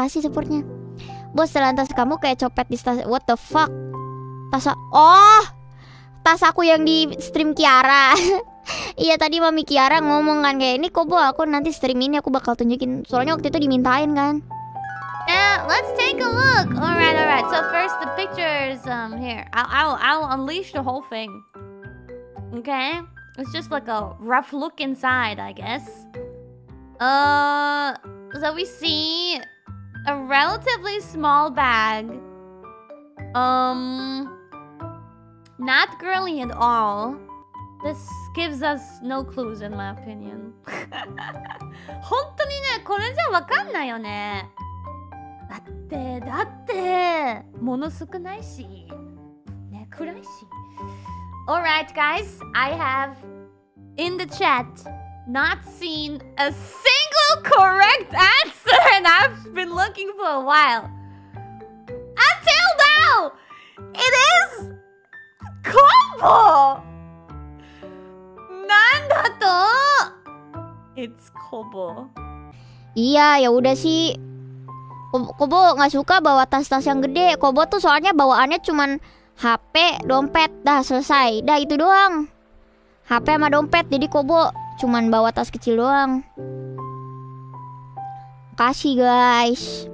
kasih supportnya. Bos, lantas kamu kayak copet di tas. What the fuck? Tas aku yang di stream Kiara. Iya, tadi Mami Kiara ngomong kan kayak ini Kobo, aku nanti stream ini aku bakal tunjukin. Soalnya waktu itu dimintain kan. Now let's take a look. Alright, alright. So first the pictures here. I'll unleash the whole thing. Okay. It's just like a rough look inside, I guess. So we see a relatively small bag. Not girly at all. This gives us no clues in my opinion. 本当にね、これじゃわかんないよね。だってもの少ないし、ね、暗いし。All right, guys, I have in the chat not seen a single correct answer, and I've been looking for a while. Until now, it is. Kobo! Nanda to? It's Kobo. Iya, ya udah sih. Kobo nggak suka bawa tas-tas yang gede. Kobo tuh soalnya bawaannya cuman HP, dompet, dah selesai. Dah itu doang. HP sama dompet. Jadi Kobo cuman bawa tas kecil doang. Kasih guys.